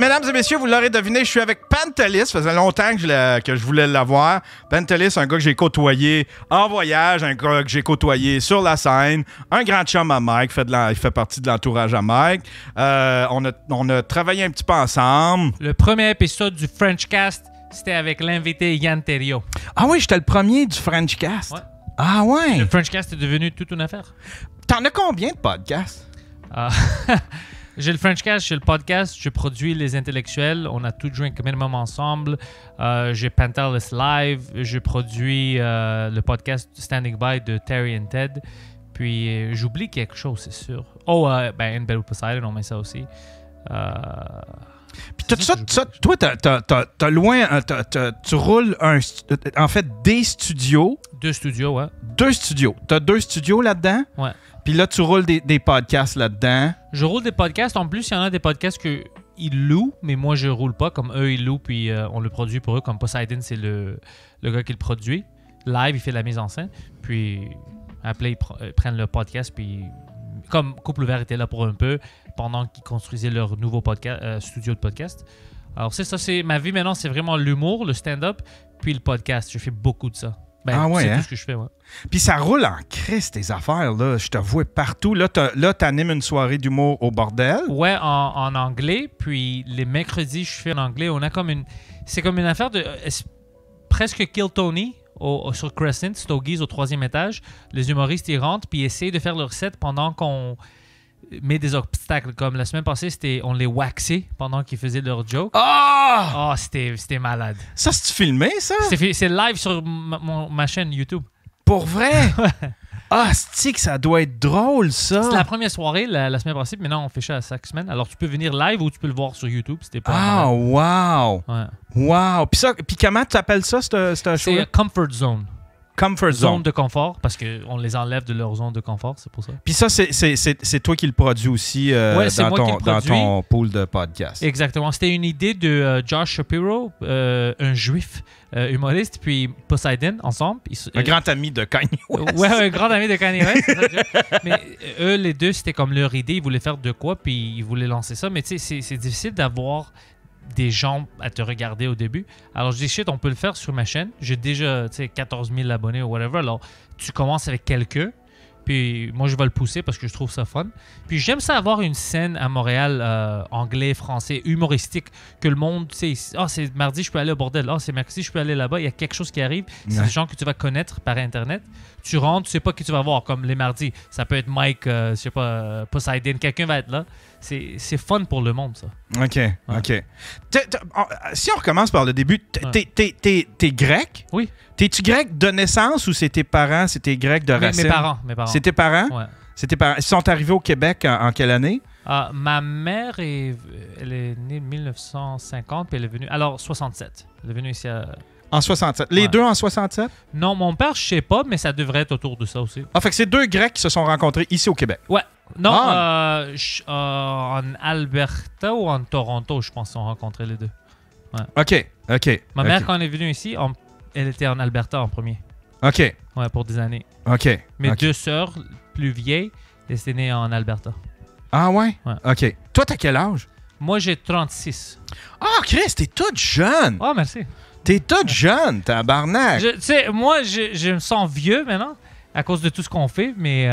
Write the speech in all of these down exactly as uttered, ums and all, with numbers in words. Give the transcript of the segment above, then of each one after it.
mesdames et messieurs, vous l'aurez deviné, je suis avec Pantelis. Ça faisait longtemps que je, que je voulais l'avoir. Pantelis, un gars que j'ai côtoyé en voyage, un gars que j'ai côtoyé sur la scène, un grand chum à Mike, fait de la, il fait partie de l'entourage à Mike. Euh, on, a, on a travaillé un petit peu ensemble. Le premier épisode du Frenchcast, c'était avec l'invité Yann Thériault. Ah oui, j'étais le premier du Frenchcast. Ouais. Ah ouais? Le Frenchcast est devenu toute une affaire. T'en as combien de podcasts? Euh... J'ai le French Cash, j'ai le podcast, je produis Les Intellectuels, on a tout joué communément ensemble. Euh, j'ai Pantelis Live, je produis euh, le podcast Standing By de Terry et Ted. Puis euh, j'oublie quelque chose, c'est sûr. Oh, euh, ben In Bed with Poseidon, on met ça aussi. Euh... Puis tout ça, ça toi, t'as, t'as, t'as, t'as loin, t'as, t'as, tu roules un, en fait des studios. Deux studios, ouais. Deux studios. T'as deux studios là-dedans. Ouais. Puis là, tu roules des, des podcasts là-dedans. Je roule des podcasts. En plus, il y en a des podcasts que ils louent, mais moi, je roule pas. Comme eux, ils louent, puis euh, on le produit pour eux. Comme Poseidon, c'est le, le gars qui le produit. Live, il fait la mise en scène. Puis après, ils, pr ils prennent le podcast, puis... Comme Couple Vert était là pour un peu pendant qu'ils construisaient leur nouveau podcast, euh, studio de podcast. Alors, c'est ça, c'est ma vie maintenant, c'est vraiment l'humour, le stand-up, puis le podcast. Je fais beaucoup de ça. Ben, ah ouais, c'est hein? tout ce que je fais, ouais. Puis ça roule en crise, tes affaires, là. Je te vois partout. Là, t'animes une soirée d'humour au bordel. Ouais, en, en anglais. Puis les mercredis, je fais en anglais. On a comme une... C'est comme une affaire de... Presque Kill Tony. Au, au, sur Crescent, Stogies, au troisième étage. Les humoristes, ils rentrent puis ils essayent de faire leur set pendant qu'on met des obstacles. Comme la semaine passée, c'était on les waxait pendant qu'ils faisaient leur joke. Ah! Oh! Oh, c'était malade. Ça, c'est filmé, ça? C'est live sur ma, mon, ma chaîne YouTube. Pour vrai? Ah, c'est que ça doit être drôle, ça! C'est la première soirée, la, la semaine passée, mais non, on fait ça à chaque semaine. Alors, tu peux venir live ou tu peux le voir sur YouTube. C'était pas... Ah, wow! Ouais. Wow! Puis, ça, puis comment tu appelles ça, ce show? C'est Comfort Zone. Comfort Zone. Zone de confort, parce qu'on les enlève de leur zone de confort, c'est pour ça. Puis ça, c'est toi qui le produis aussi euh, ouais, dans, ton, le produis. dans ton pool de podcast. Exactement. C'était une idée de euh, Josh Shapiro, euh, un juif euh, humoriste, puis Poseidon, ensemble. Ils, un euh, grand ami de Kanye West. Ouais, un grand ami de Kanye West. Ça, mais eux, les deux, c'était comme leur idée. Ils voulaient faire de quoi, puis ils voulaient lancer ça. Mais tu sais, c'est difficile d'avoir... des gens à te regarder au début. Alors, je dis, shit, on peut le faire sur ma chaîne. J'ai déjà, tu sais, quatorze mille abonnés ou whatever. Alors, tu commences avec quelqu'un. Puis, moi, je vais le pousser parce que je trouve ça fun. Puis, j'aime ça avoir une scène à Montréal, euh, anglais, français, humoristique, que le monde, tu sais, ah, oh, c'est mardi, je peux aller au bordel. Ah, oh, c'est mercredi, je peux aller là-bas. Il y a quelque chose qui arrive. C'est ouais. des gens que tu vas connaître par Internet. Tu rentres, tu sais pas qui tu vas voir, comme les mardis. Ça peut être Mike, euh, je sais pas, Poseidon, quelqu'un va être là. C'est fun pour le monde, ça. OK, ouais. OK. T es, t es, on, si on recommence par le début, t'es ouais. grec? Oui. T'es-tu grec de naissance ou c'est tes parents, c'est tes grecs de racine? Mes parents, mes parents. C'est tes parents? Ouais. C'est tes parents. Ils sont arrivés au Québec en, en quelle année? Euh, ma mère, est, elle est née en mille neuf cent cinquante, puis elle est venue... Alors, soixante-sept. Elle est venue ici à... En soixante-sept. Les ouais. deux en soixante-sept? Non, mon père, je sais pas, mais ça devrait être autour de ça aussi. Ah, fait que c'est deux Grecs qui se sont rencontrés ici au Québec. Ouais. Non, ah. euh, euh, en Alberta ou en Toronto, je pense qu'ils se sont rencontrés les deux. Ouais. OK, OK. Ma mère, okay. quand elle est venue ici, on, elle était en Alberta en premier. OK. Ouais, pour des années. OK. Mes okay. deux sœurs plus vieilles, elles étaient nées en Alberta. Ah ouais? Ouais. OK. Toi, t'as quel âge? Moi, j'ai trente-six. Ah, oh, Chris, t'es toute jeune! Ah, oh, merci. T'es toute jeune, tabarnak! Tu sais, moi, je, je me sens vieux maintenant à cause de tout ce qu'on fait, mais... Euh,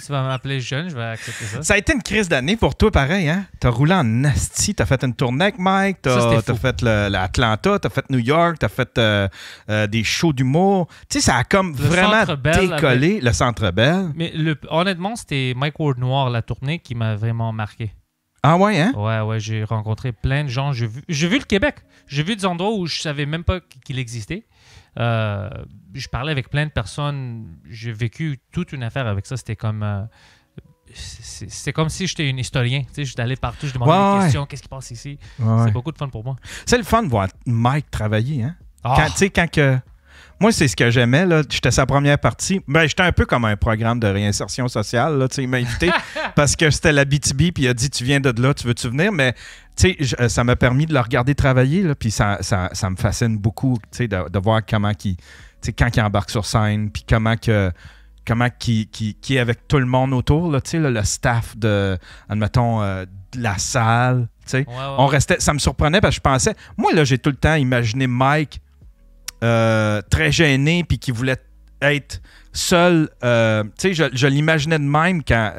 si tu vas m'appeler jeune, je vais accepter ça. Ça a été une crise d'année pour toi, pareil, hein? T'as roulé en nasty, t'as fait une tournée avec Mike, t'as fait l'Atlanta, t'as fait New York, t'as fait euh, euh, des shows d'humour. Tu sais, ça a comme le vraiment décollé, avec... le Centre Bell. Mais le, honnêtement, c'était Mike Ward Noir, la tournée, qui m'a vraiment marqué. Ah ouais, hein? Ouais, ouais, j'ai rencontré plein de gens. J'ai vu, j'ai vu le Québec. J'ai vu des endroits où je savais même pas qu'il existait. Euh, je parlais avec plein de personnes. J'ai vécu toute une affaire avec ça. C'était comme... Euh, c'est comme si j'étais un historien. Tu sais, j'étais allé partout, je demandais ouais, des questions. Ouais. Qu'est-ce qui passe ici? Ouais, c'est beaucoup de fun pour moi. C'est le fun de voir Mike travailler, hein? Oh. Quand, tu sais, quand que... Moi, c'est ce que j'aimais. J'étais sa première partie. Ben, j'étais un peu comme un programme de réinsertion sociale. Là. Il m'a invité parce que c'était la B T B, puis il a dit « Tu viens de là, tu veux-tu venir? » Mais je, ça m'a permis de le regarder travailler. Là, puis ça, ça, ça me fascine beaucoup de, de voir comment qu'il, quand il embarque sur scène, puis comment que comment qui, qui, qui est avec tout le monde autour, là, là, le staff de, admettons, euh, de la salle. Ouais, ouais, on restait, ça me surprenait parce que je pensais, moi, là, j'ai tout le temps imaginé Mike euh, très gêné puis qui voulait être seul. Euh, je je l'imaginais de même quand,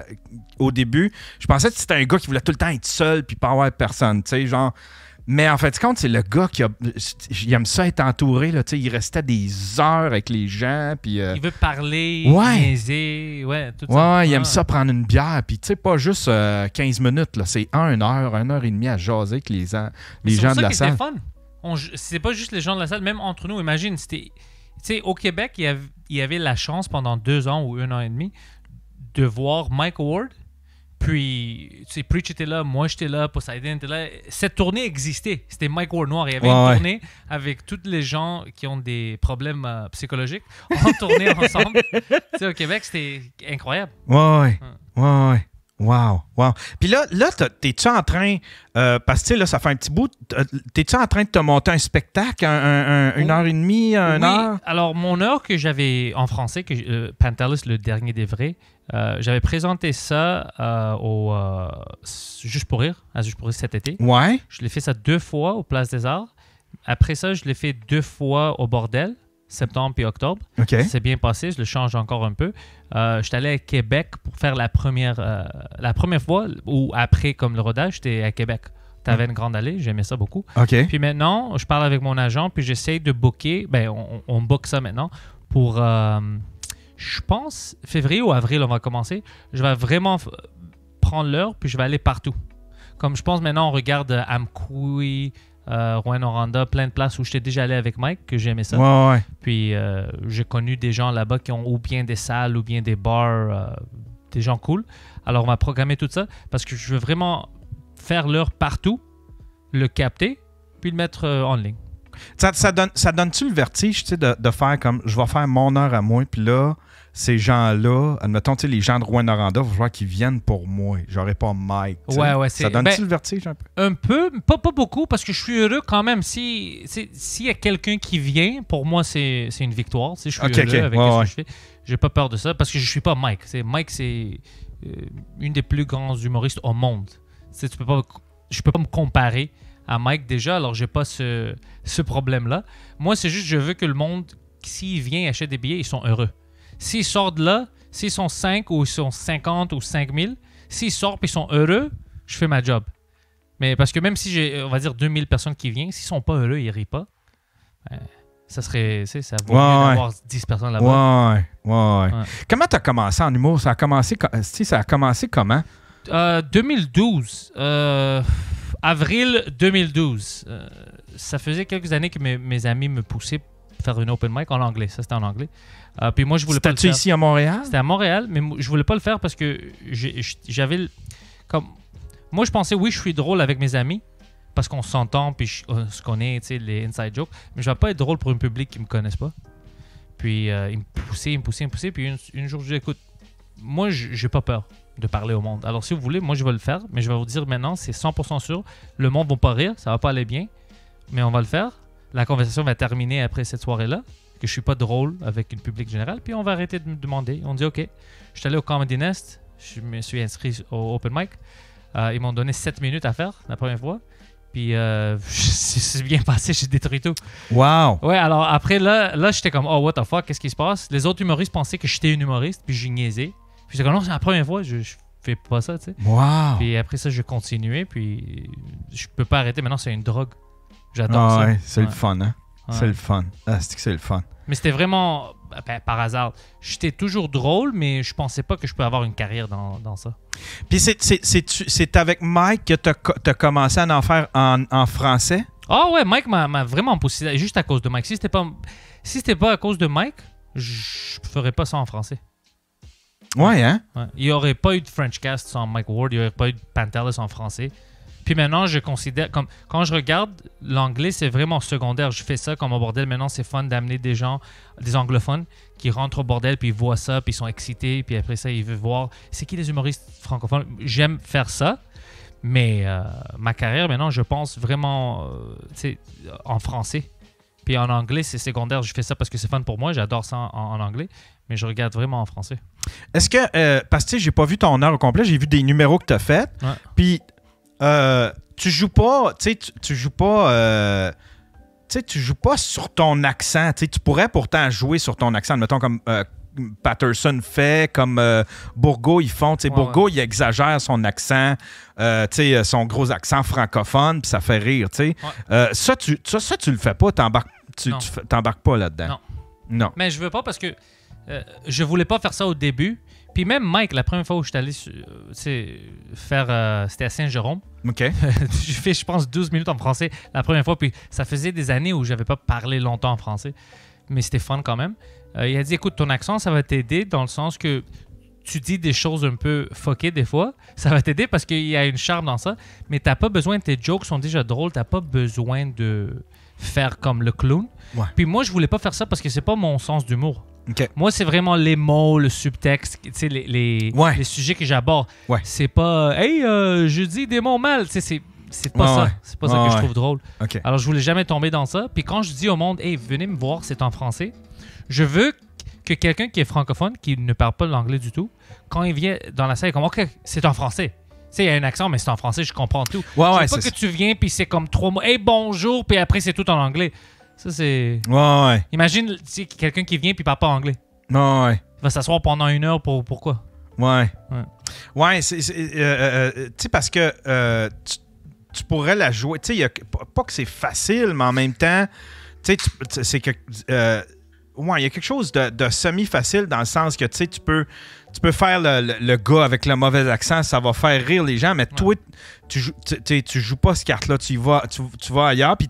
au début. Je pensais que c'était un gars qui voulait tout le temps être seul puis pas avoir personne. Genre, mais en fait, compte, c'est le gars qui a, il aime ça être entouré. Là, il restait des heures avec les gens. Puis, euh, il veut parler, ouais. niaiser. Ouais, tout ouais, ça. Il aime ça prendre une bière. Puis pas juste euh, quinze minutes. C'est une heure, une heure et demie à jaser avec les, les gens de la salle. C'est pas juste les gens de la salle, même entre nous. Imagine, c'était... T'sais, au Québec, il y, avait, il y avait la chance pendant deux ans ou un an et demi de voir Mike Ward. Puis, tu sais, Preach était là, moi j'étais là, Poseidon était là. Cette tournée existait. C'était Mike Ward Noir. Il y avait ouais, une ouais. tournée avec tous les gens qui ont des problèmes euh, psychologiques. On tournait ensemble. T'sais, au Québec, c'était incroyable. Ouais, ouais. Ouais, ouais. ouais. Wow, wow. Puis là, là t'es-tu en train, euh, parce que là, ça fait un petit bout, t'es-tu en train de te monter un spectacle, un, un, une heure et demie, un oui. heure? Alors, mon heure que j'avais en français, que euh, Pantelis, le dernier des vrais, euh, j'avais présenté ça euh, au euh, Juste pour rire, à Juste pour rire cet été. Ouais. Je l'ai fait ça deux fois au Place des Arts. Après ça, je l'ai fait deux fois au Bordel, septembre et octobre. Okay. C'est bien passé, je le change encore un peu. Euh, j'étais allé à Québec pour faire la première, euh, la première fois, ou après comme le rodage, j'étais à Québec. T'avais mmh. une grande allée, j'aimais ça beaucoup. Okay. Puis maintenant, je parle avec mon agent, puis j'essaye de booker, ben on, on book ça maintenant, pour, euh, je pense, février ou avril, on va commencer. Je vais vraiment prendre l'heure, puis je vais aller partout. Comme je pense maintenant, on regarde Amqui, Euh, Rouyn-Noranda, plein de places où j'étais déjà allé avec Mike, que j'aimais ça. Ouais, ouais. Puis euh, j'ai connu des gens là-bas qui ont ou bien des salles ou bien des bars, euh, des gens cool. Alors on m'a programmé tout ça parce que je veux vraiment faire l'heure partout, le capter, puis le mettre euh, en ligne. Ça, ça donne, ça donne-tu le vertige de, de faire comme je vais faire mon heure à moi, puis là, ces gens-là, admettons, les gens de Rouyn-Noranda, il faut voir qu'ils viennent pour moi. J'aurais pas Mike. Ouais, ouais, ça donne-tu ben, le vertige un peu? Un peu, pas, pas beaucoup, parce que je suis heureux quand même. S'il si y a quelqu'un qui vient, pour moi, c'est une victoire. Je suis okay, heureux okay. avec ouais, ce ouais. que je fais. J'ai pas peur de ça, parce que je suis pas Mike. Mike, c'est euh, une des plus grands humoristes au monde. Tu peux pas, je peux pas me comparer à Mike déjà, alors j'ai pas ce, ce problème-là. Moi, c'est juste je veux que le monde, s'il vient acheter des billets, ils sont heureux. S'ils sortent de là, s'ils sont cinq ou ils sont cinquante ou cinq mille, s'ils sortent et ils sont heureux, je fais ma job. Mais parce que même si j'ai, on va dire, deux mille personnes qui viennent, s'ils sont pas heureux, ils rient pas, euh, ça serait, tu sais, ça vaut ouais, mieux d'avoir ouais. dix personnes là-bas. Ouais, ouais. ouais. Comment tu as commencé en humour? Ça a commencé, ça a commencé comment? Euh, deux mille douze. Euh, avril deux mille douze. Euh, ça faisait quelques années que mes, mes amis me poussaient faire une open mic en anglais. Ça, c'était en anglais. Euh, puis moi, je voulais pas le faire. C'était ici à Montréal? C'était à Montréal, mais je voulais pas le faire parce que j'avais comme... Moi, je pensais, oui, je suis drôle avec mes amis parce qu'on s'entend puis je, on se connaît, tu sais, les inside jokes, mais je vais pas être drôle pour un public qui me connaisse pas. Puis euh, ils me poussaient, ils me poussaient, ils me poussaient, puis une, une jour, je dis, écoute, moi, j'ai pas peur de parler au monde. Alors, si vous voulez, moi, je vais le faire, mais je vais vous dire maintenant, c'est cent pour cent sûr, le monde va pas rire, ça va pas aller bien, mais on va le faire. La conversation va terminer après cette soirée-là, que je suis pas drôle avec une public générale, puis on va arrêter de me demander. On dit, OK, je suis allé au Comedy Nest, je me suis inscrit au Open Mic. Euh, ils m'ont donné sept minutes à faire la première fois, puis euh, c'est bien passé, j'ai détruit tout. Wow! Ouais, alors après, là, là j'étais comme, oh, what the fuck, qu'est-ce qui se passe? Les autres humoristes pensaient que j'étais une humoriste, puis je niaisais. Puis j'étais comme, non, c'est la première fois, je, je fais pas ça, tu sais. Wow! Puis après ça, je continuais, puis je peux pas arrêter. Maintenant, c'est une drogue. J'adore ah, ça. Ouais, c'est ouais. le fun, hein? Ouais. C'est le fun. Ah, c'est que c'est le fun. Mais c'était vraiment ben, par hasard. J'étais toujours drôle, mais je pensais pas que je pouvais avoir une carrière dans, dans ça. Puis c'est avec Mike que tu as, as commencé à en faire en, en français? Ah ouais, Mike m'a vraiment poussé juste à cause de Mike. Si c'était pas, si c'était pas à cause de Mike, je ferais pas ça en français. Ouais, hein? Ouais. Il n'y aurait pas eu de Frenchcast sans Mike Ward, il n'y aurait pas eu de Pantelis en français. Puis maintenant, je considère, comme quand je regarde, l'anglais, c'est vraiment secondaire. Je fais ça comme au Bordel. Maintenant, c'est fun d'amener des gens, des anglophones, qui rentrent au Bordel, puis ils voient ça, puis ils sont excités, puis après ça, ils veulent voir c'est qui les humoristes francophones. J'aime faire ça, mais euh, ma carrière, maintenant, je pense vraiment euh, tu sais, en français. Puis en anglais, c'est secondaire. Je fais ça parce que c'est fun pour moi. J'adore ça en, en anglais. mais je regarde vraiment en français. Est-ce que, euh, parce que j'ai pas vu ton heure au complet, j'ai vu des numéros que tu as faits, puis euh, tu joues pas, tu sais, tu, tu joues pas... Euh, tu sais, tu joues pas sur ton accent. Tu sais, tu pourrais pourtant jouer sur ton accent. Mettons comme euh, Patterson fait, comme euh, Bourgault, ils font. Tu sais, ouais, Bourgault, ouais. il exagère son accent, euh, tu sais, son gros accent francophone, puis ça fait rire, tu sais. Ouais. Euh, ça, tu, ça, ça, tu le fais pas, t'embarques, tu t'embarques pas là-dedans. Non. non. Mais je veux pas parce que euh, je voulais pas faire ça au début. Puis même Mike, la première fois où je suis allé euh, faire... Euh, c'était à Saint-Jérôme. OK. J'ai fait, je pense, douze minutes en français la première fois. Puis ça faisait des années où je n'avais pas parlé longtemps en français. Mais c'était fun quand même. Euh, il a dit, écoute, ton accent, ça va t'aider dans le sens que tu dis des choses un peu fuckées des fois. Ça va t'aider parce qu'il y a une charme dans ça. Mais tu n'as pas besoin... Tes jokes sont déjà drôles. Tu n'as pas besoin de faire comme le clown. Ouais. Puis moi, je voulais pas faire ça parce que c'est pas mon sens d'humour. Okay. Moi, c'est vraiment les mots, le subtexte, les, les, ouais. les sujets que j'aborde. Ouais. C'est pas « Hey, euh, je dis des mots mal », c'est pas ouais, ça. Ouais. C'est pas ouais, ça que ouais. je trouve drôle. Okay. Alors, je voulais jamais tomber dans ça. Puis quand je dis au monde « Hey, venez me voir, c'est en français », je veux que quelqu'un qui est francophone, qui ne parle pas l'anglais du tout, quand il vient dans la salle, il est comme « OK, c'est en français ». Tu sais, il y a un accent, mais c'est en français, je comprends tout. Ouais, ouais, c'est pas que tu viens, puis c'est comme trois mots « Hey, bonjour », puis après, c'est tout en anglais. Ça, c'est... Ouais, ouais. Imagine quelqu'un qui vient puis parle pas anglais. Ouais, ouais. Il va s'asseoir pendant une heure pour, pour quoi? Ouais. Ouais, ouais c'est... Euh, euh, tu sais, parce que euh, tu, tu pourrais la jouer... Tu sais, pas que c'est facile, mais en même temps, tu sais, c'est que... Euh, ouais, il y a quelque chose de, de semi-facile dans le sens que, tu sais, tu peux... Tu peux faire le, le, le gars avec le mauvais accent, ça va faire rire les gens, mais ouais. toi, tu joues, tu, tu joues pas cette carte-là, tu, tu, tu vas ailleurs, puis...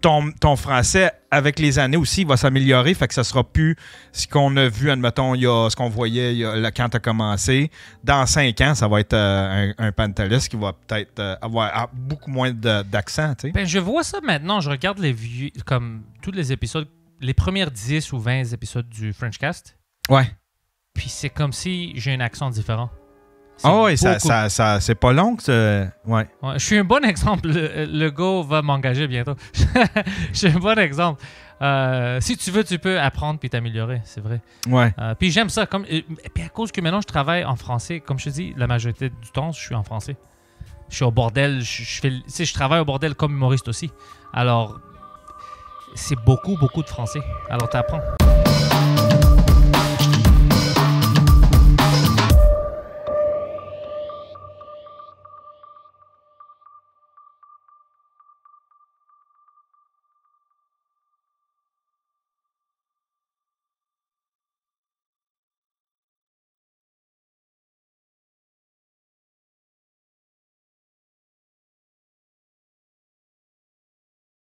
Ton, ton français, avec les années aussi, il va s'améliorer, fait que ça sera plus ce qu'on a vu, admettons, il y a ce qu'on voyait il y a, là, quand tu as commencé. Dans cinq ans, ça va être euh, un, un Pantelis qui va peut-être euh, avoir beaucoup moins d'accent. Ben, je vois ça maintenant, je regarde les vieux, comme tous les épisodes, les premières dix ou vingt épisodes du Frenchcast. Ouais. Puis c'est comme si j'ai un accent différent. Ah oh, oui, ça, ça, ça, c'est pas long que ouais. ouais. Je suis un bon exemple. Le, le gars va m'engager bientôt. Je suis un bon exemple. Euh, si tu veux, tu peux apprendre puis t'améliorer, c'est vrai. Ouais. Euh, puis j'aime ça. Comme, et puis à cause que maintenant, je travaille en français. Comme je te dis, la majorité du temps, je suis en français. Je suis au Bordel. Je, je, fais, tu sais, je travaille au Bordel comme humoriste aussi. Alors, c'est beaucoup, beaucoup de français. Alors, t'apprends.